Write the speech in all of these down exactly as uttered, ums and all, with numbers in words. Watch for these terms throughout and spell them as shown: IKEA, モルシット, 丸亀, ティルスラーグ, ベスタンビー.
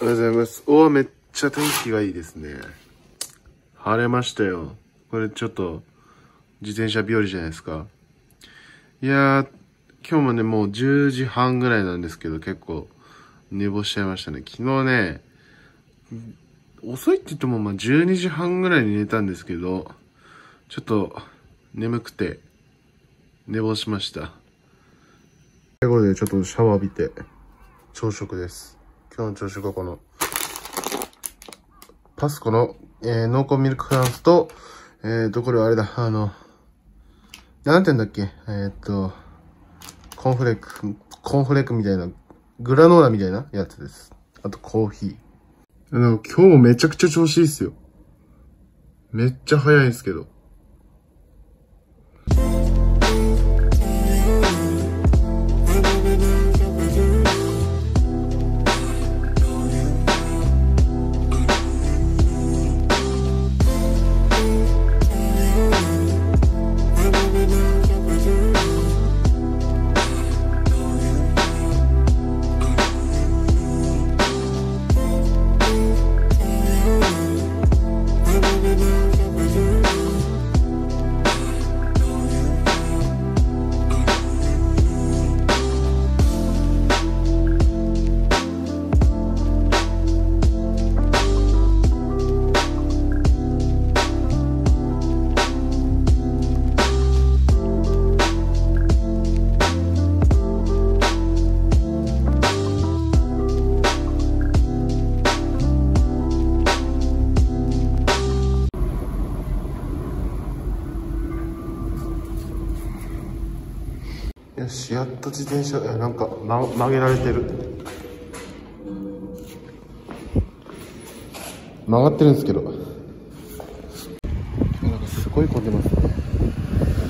おはようございます。おー、めっちゃ天気がいいですね。晴れましたよ。これちょっと、自転車日和じゃないですか。いやー、今日もね、もうじゅうじはんぐらいなんですけど、結構、寝坊しちゃいましたね。昨日ね、遅いって言っても、まあ、じゅうにじはんぐらいに寝たんですけど、ちょっと、眠くて、寝坊しました。最後でちょっとシャワー浴びて、朝食です。今日の朝食はこの、パスコの、えー、濃厚ミルクフランスと、えーと、これはあれだ、あの、何て言うんだっけ、えーっと、コーンフレーク、コーンフレークみたいな、グラノーラみたいなやつです。あとコーヒー。あの、今日もめちゃくちゃ調子いいっすよ。めっちゃ早いんですけど。よし、やっと自転車、なんか、ま、曲げられてる。曲がってるんですけど。なんかすごい混んでますね。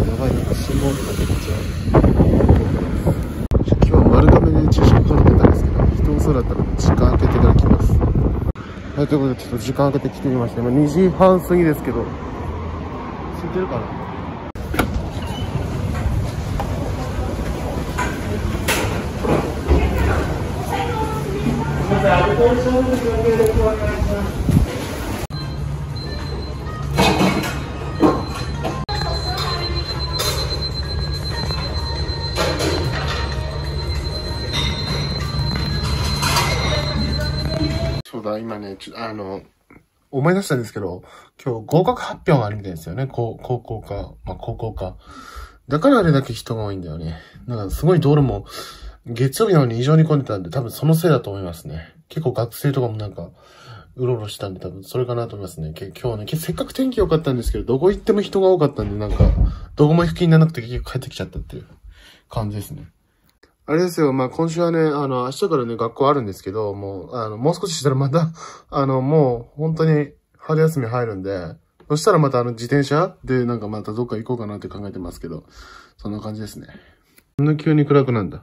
やばい、なんか信号とか出てきちゃう。今日は丸亀で駐車場に出たんですけど、人もそうだったので時間空けてから来ます。はい、ということでちょっと時間空けて来てみました。今にじはん過ぎですけど、空いてるかな。そうだ、今ね、ちょっとあの思い出したんですけど、今日合格発表があるみたいですよね。高校か、まあ高校か。だからあれだけ人が多いんだよね。なんかすごい道路も月曜日なのに異常に混んでたんで、多分そのせいだと思いますね。結構学生とかもなんか、うろうろしたんで、多分それかなと思いますね。今日ね、せっかく天気良かったんですけど、どこ行っても人が多かったんで、なんか、どこも行く気にならなくて結局帰ってきちゃったっていう感じですね。あれですよ、まあ、今週はね、あの、明日からね、学校あるんですけど、もう、あの、もう少ししたらまた、あの、もう、本当に、春休み入るんで、そしたらまたあの、自転車で、なんかまたどっか行こうかなって考えてますけど、そんな感じですね。こんな急に暗くなんだ。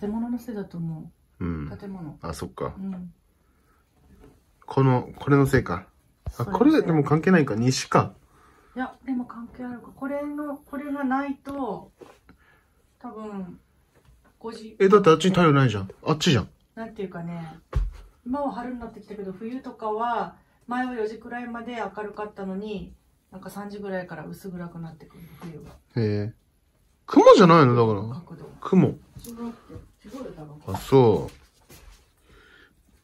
建物のせいだと思う。うん。建物。あ、そっか。うん、この、これのせいか。あ、これでも関係ないか、西か。いや、でも関係あるか。これの、これがないと、多分、ごじ。え、だってあっちに太陽ないじゃん。あっちじゃん。なんていうかね、今は春になってきたけど、冬とかは、前はよじくらいまで明るかったのに、なんかさんじぐらいから薄暗くなってくる、冬は。へえ。雲じゃないのだから。雲。あ、そう。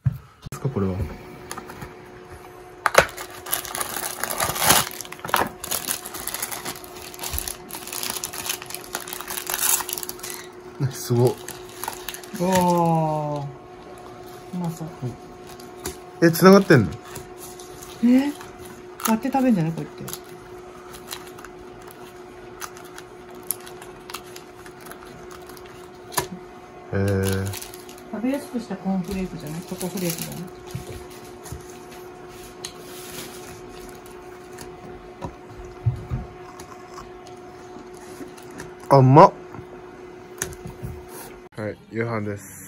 ですか、これは。すごい。わあ。うまそう。え、繋がってんの。え。割って食べんじゃない、こうやって。えー、食べやすくしたコーンフレークじゃない、チョコフレークじゃない。あ、うまっ。はい、夕飯です。